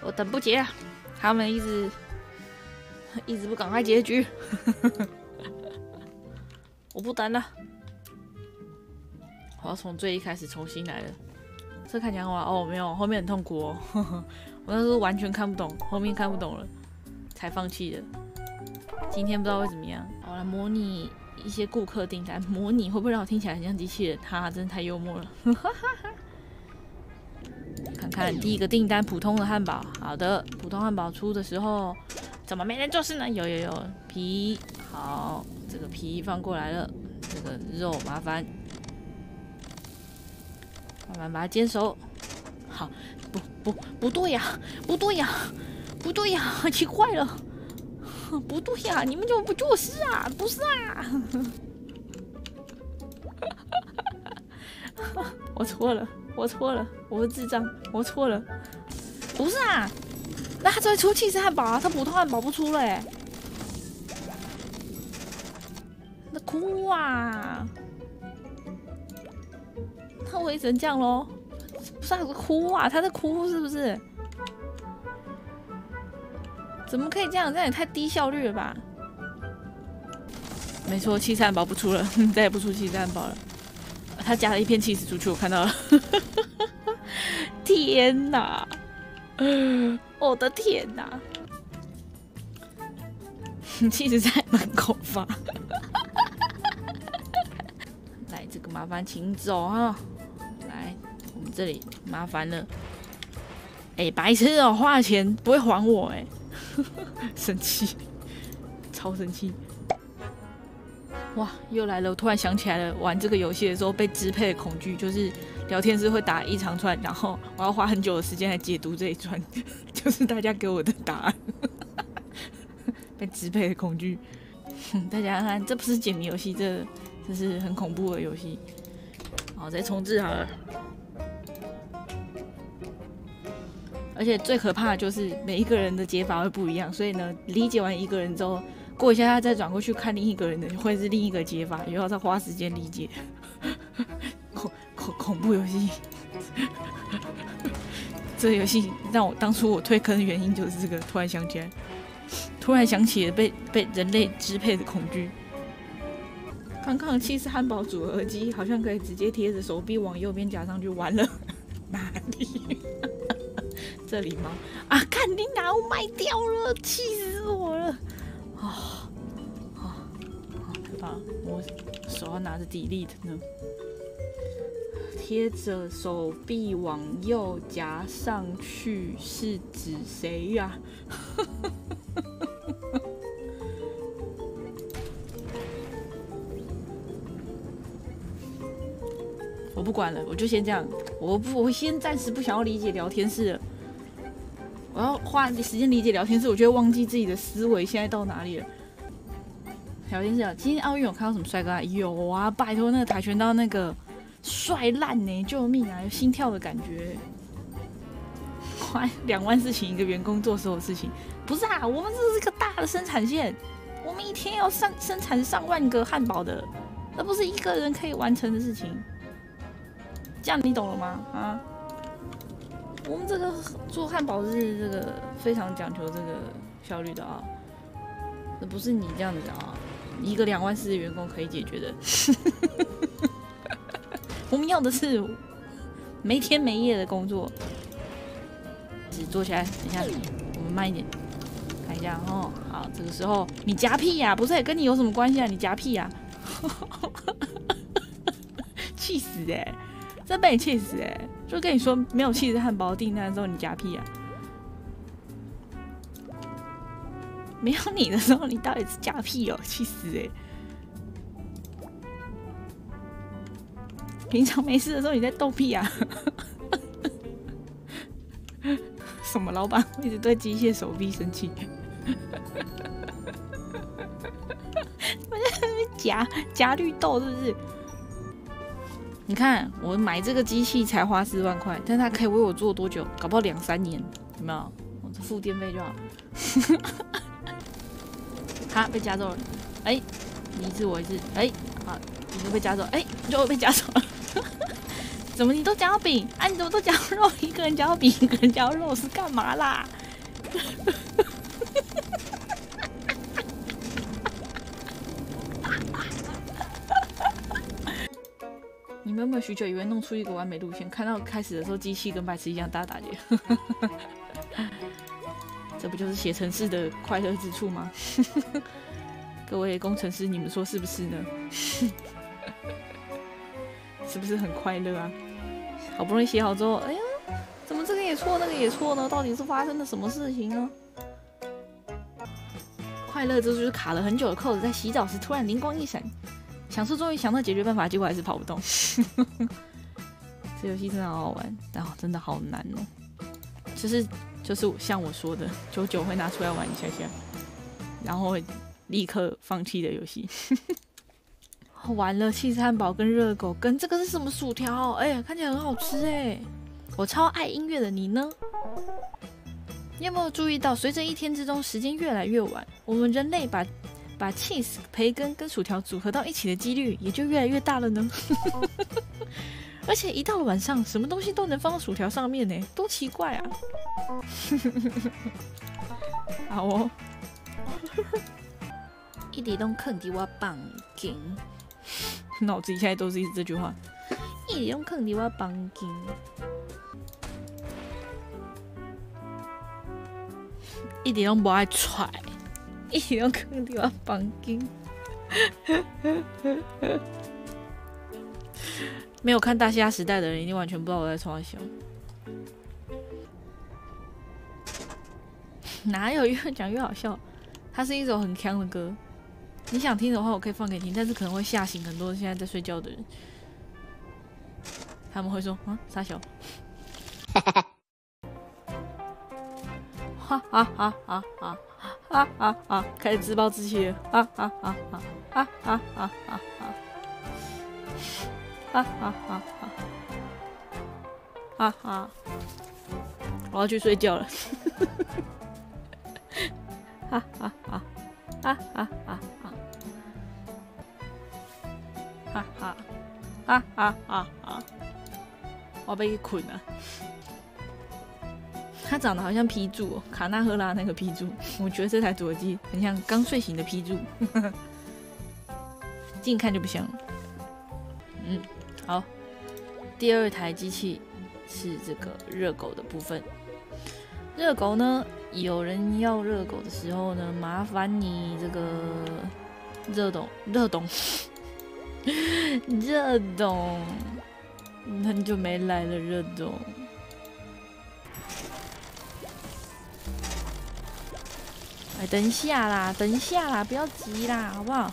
我等不及了，他们一直不赶快结局，我不等了，我要从最一开始重新来了。这看起来很好玩哦，没有，后面很痛苦哦，我那时候完全看不懂，后面看不懂了，才放弃的。今天不知道会怎么样，我来模拟一些顾客订单，模拟会不会让我听起来很像机器人？哈，真的太幽默了。看看第一个订单，普通的汉堡。好的，普通汉堡出的时候，怎么没人做事呢？有皮，好，这个皮放过来了，这个肉麻烦慢慢把它煎熟。好，不对呀，奇怪了，不对呀，你们就不做事啊？不是啊，我错了，我是智障，我错了，不是啊，那他这会出起司汉堡啊，他普通汉堡不出了哎、欸，那哭啊，他会成这样咯，不是啊，哭啊，他在哭是不是？怎么可以这样？这样也太低效率了吧？没错，起司汉堡不出了，再也不出起司汉堡了。他加了一片起司出去，我看到了。天哪！我的天哪！起司在门口发。来，这个麻烦请走啊！来，我们这里麻烦了。哎、欸，白痴哦、喔，花钱不会还我哎、欸，生气，超生气。 哇，又来了！我突然想起来了，玩这个游戏的时候被支配的恐惧，就是聊天室会打一长串，然后我要花很久的时间来解读这一串，就是大家给我的答案。被支配的恐惧，大家看，这不是解谜游戏，这是很恐怖的游戏。好，再重置好了。而且最可怕的就是每一个人的解法会不一样，所以呢，理解完一个人之后。 过一下，他再转过去看另一个人的，会是另一个解法，又要再花时间理解。恐怖游戏，这游戏让我当初我退坑的原因就是这个。突然想起了被人类支配的恐惧。康康起司汉堡组合机好像可以直接贴着手臂往右边夹上去玩了，哪里？这里吗？啊，看你拿我卖掉了，气死我了！ 太棒了！我手要拿着 delete 呢，贴着手臂往右夹上去是指谁呀、啊？我不管了，我就先这样。我先暂时不想要理解聊天室了。 我要花时间理解聊天室，我就会忘记自己的思维现在到哪里了。聊天室啊，今天奥运有看到什么帅哥啊？有啊，拜托那个跆拳道那个帅烂呢，救命啊！有心跳的感觉。花2万事情一个员工做所有事情，不是啊，我们这是个大的生产线，我们一天要生产上万个汉堡的，那不是一个人可以完成的事情。这样你懂了吗？啊？ 我们这个做汉堡是这个非常讲求这个效率的啊，这不是你这样子啊，一个2万4的员工可以解决的。我们要的是没天没夜的工作。只坐下来，等一下，我们慢一点，看一下哦。好，这个时候你夹屁呀、啊，不是跟你有什么关系啊？你夹屁呀、啊，气死哎、欸！ 真被你气死哎、欸！就跟你说没有起司汉堡订单的时候，你夹屁啊！没有你的时候，你到底是夹屁哦、喔，气死哎、欸！平常没事的时候，你在逗屁啊！什么老板一直对机械手臂生气？我在那边夹绿豆，是不是？ 你看，我买这个机器才花4万块，但它可以为我做多久？搞不好2、3年，有没有？我付电费就好。哈，被夹走了！哎、欸，你一次我一次，哎、欸，好，你就被夹走，哎、欸，就被夹走了。怎么你都讲到饼啊？你怎么都讲到肉？一个人讲到饼，一个人讲到肉是干嘛啦？你们有没有许久以为弄出一个完美路线？看到开始的时候，机器跟白痴一样大打结。这不就是写程式的快乐之处吗？各位工程师，你们说是不是呢？是不是很快乐啊？好不容易写好之后，哎呀，怎么这个也错，那个也错呢？到底是发生了什么事情呢？快乐之处就是卡了很久的扣子，在洗澡时突然灵光一闪。想说终于想到解决办法，结果还是跑不动。这游戏真的好好玩，然后真的好难哦。就是像我说的，久久会拿出来玩一下下，然后会立刻放弃的游戏。完了，起司汉堡跟热狗跟这个是什么薯条？哎、欸，看起来很好吃哎、欸！我超爱音乐的，你呢？你有没有注意到，随着一天之中时间越来越晚，我们人类把 cheese、培根跟薯条组合到一起的几率也就越来越大了呢。而且一到了晚上，什么东西都能放到薯条上面呢，多奇怪啊！好哦，一直拢放伫我房间，脑子里现在都是这句话，一直拢放伫我房间。一直拢无爱踹。一直拢放伫我房间，没有看《大西亚时代》的人一定完全不知道我在创啥。哪有越讲越好笑？它是一首很强的歌，你想听的话，我可以放给你，但是可能会吓醒很多现在在睡觉的人。他们会说：“啊，傻小。”哈哈哈哈哈哈哈！啊啊啊！开始自暴自弃了！啊啊啊啊啊啊啊啊啊啊啊啊啊！我要去睡觉了！啊啊啊啊啊啊啊！啊啊啊啊啊！我被困了。它长得好像批注哦，卡纳赫拉那个批注，我觉得这台主机很像刚睡醒的批注，近看就不像了。嗯，好，第二台机器是这个热狗的部分。热狗呢，有人要热狗的时候呢，麻烦你这个热懂，很久没来了，热懂。哎，等一下啦，等一下啦，不要急啦，好不好？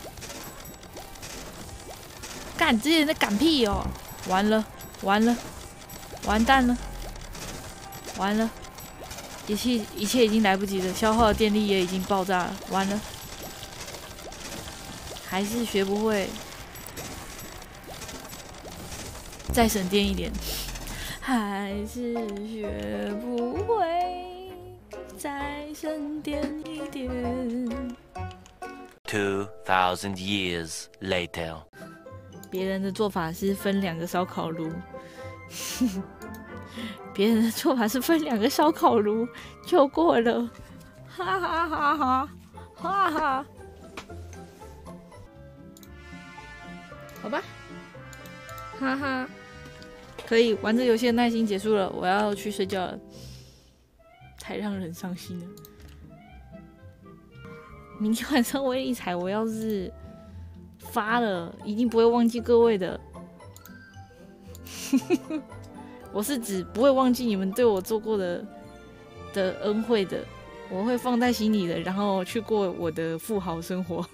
干，这些人在赶屁哦！完了，完了，完蛋了，完了！一切已经来不及了，消耗的电力也已经爆炸了，完了！还是学不会，再省电一点，还是学不会。再省电一点。2000 years later， 别人的做法是分两个烧烤炉，别人的做法是分两个烧烤炉就过了，哈哈哈哈哈哈。好吧，哈哈，可以玩这游戏的耐心结束了，我要去睡觉了。太让人伤心了。明天晚上威力彩，我要是发了，一定不会忘记各位的。我是指不会忘记你们对我做过的恩惠的，我会放在心里的，然后去过我的富豪生活。